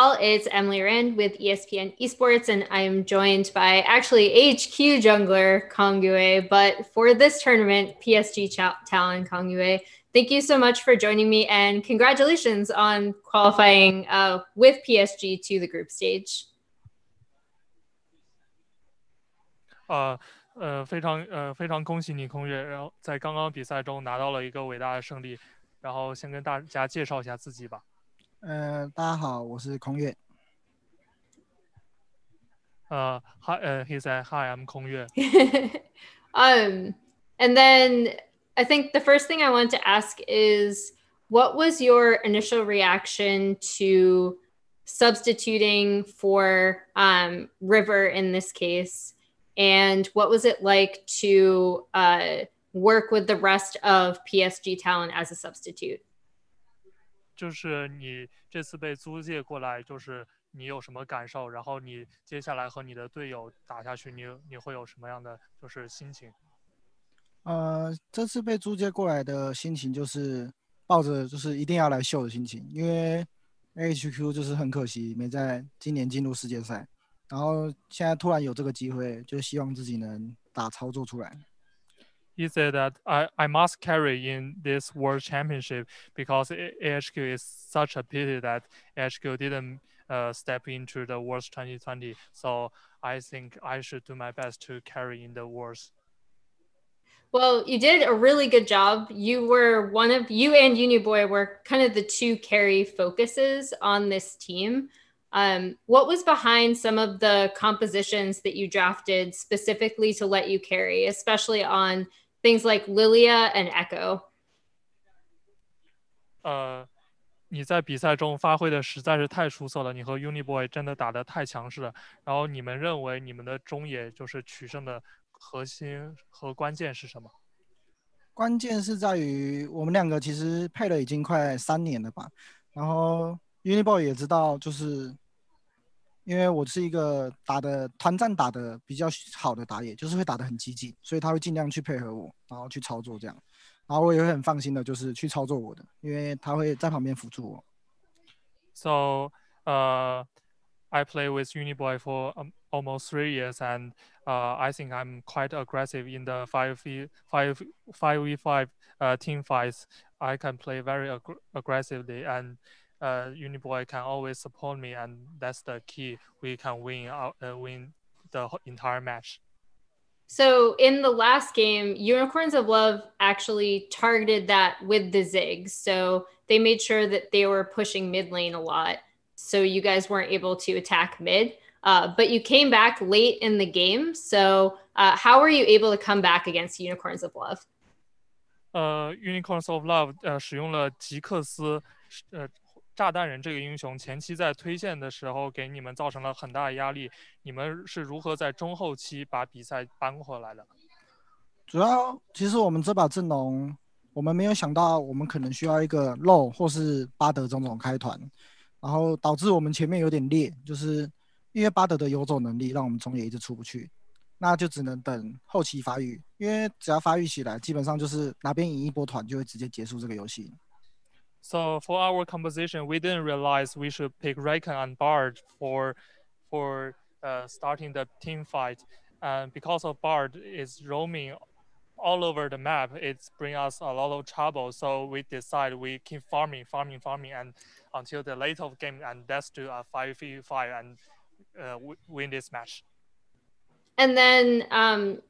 all. It's Emily Rand with ESPN Esports, and I'm joined by actually AHQ jungler Kongyue, but for this tournament, PSG Talon Kongyue. Thank you so much for joining me, and congratulations on qualifying with PSG to the group stage. 非常恭喜你，空月，然后在刚刚比赛中拿到了一个伟大的胜利，然后先跟大家介绍一下自己吧。大家好，我是空月。He said, "Hi, I'm 空月." And then I think the first thing I want to ask is, what was your initial reaction to substituting for River in this case? And what was it like to work with the rest of PSG Talon as a substitute? 就是你这次被租借过来，就是你有什么感受？然后你接下来和你的队友打下去，你会有什么样的就是心情？这次被租借过来的心情就是抱着就是一定要来秀的心情，因为 AHQ 就是很可惜没在今年进入世界赛。然后现在突然有这个机会，就希望自己能打操作出来。He said that I must carry in this World Championship because AHQ is such a pity that AHQ didn't step into the Worlds 2020. So I think I should do my best to carry in the Worlds. Well, you did a really good job. You and UniBoy were kind of the two carry focuses on this team. What was behind some of the compositions that you drafted specifically to let you carry, especially on things like Lilia and Echo? 你在比赛中发挥的实在是太出色了，你和 UniBoy 真的打得太强势了。然后你们认为你们的中野就是取胜的核心和关键是什么？关键是在于我们两个其实配了已经快3年了吧，然后。UniBoy 也知道，就是因为我是一个团战打的比较好的打野，就是会打得很激进，所以他会尽量去配合我，然后去操作这样，然后我也会很放心的，就是去操作我的，因为他会在旁边辅助我。So, I play with UniBoy for almost 3 years, and I think I'm quite aggressive in the 5v5 team fights. I can play very aggressively and UniBoy can always support me, and that's the key. We can win the entire match. So in the last game, Unicorns of Love actually targeted that with the Ziggs. So they made sure that they were pushing mid lane a lot. So you guys weren't able to attack mid, but you came back late in the game. So how were you able to come back against Unicorns of Love? Unicorns of Love 使用了吉克斯炸弹人这个英雄前期在推线的时候给你们造成了很大的压力，你们是如何在中后期把比赛扳回来的？主要其实我们这把阵容，我们没有想到我们可能需要一个肉或是巴德种种开团，然后导致我们前面有点裂，就是因为巴德的游走能力让我们中野一直出不去，那就只能等后期发育，因为只要发育起来，基本上就是哪边赢一波团就会直接结束这个游戏。So for our composition, we didn't realize we should pick Rek'Sai and Bard for starting the team fight. And because of Bard is roaming all over the map, it's bring us a lot of trouble. So we decide we keep farming, and until the late of game, and that's to a 5v5 and win this match. And then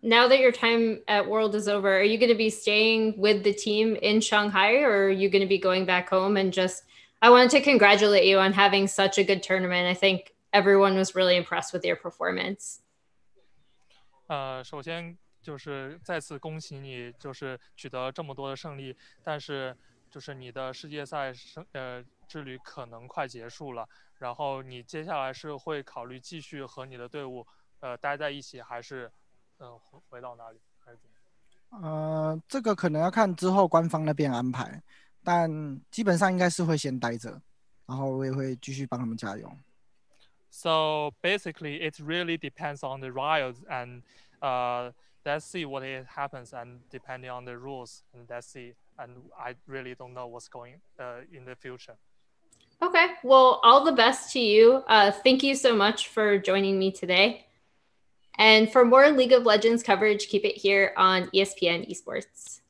now that your time at World is over, are you going to be staying with the team in Shanghai, or are you going to be going back home? And just, I wanted to congratulate you on having such a good tournament. I think everyone was really impressed with your performance. 首先就是再次恭喜你，就是取得这么多的胜利，但是就是你的世界赛之旅可能快结束了，然后你接下来是会考虑继续和你的队伍。待在一起还是，回到哪里还是怎么？这个可能要看之后官方那边安排，但基本上应该是会先待着，然后我也会继续帮他们加油。So basically, it really depends on the Riot, and let's see what it happens, and depending on the rules, and let's see. And I really don't know what's going in the future. Okay. Well, all the best to you. Thank you so much for joining me today. And for more League of Legends coverage, keep it here on ESPN Esports.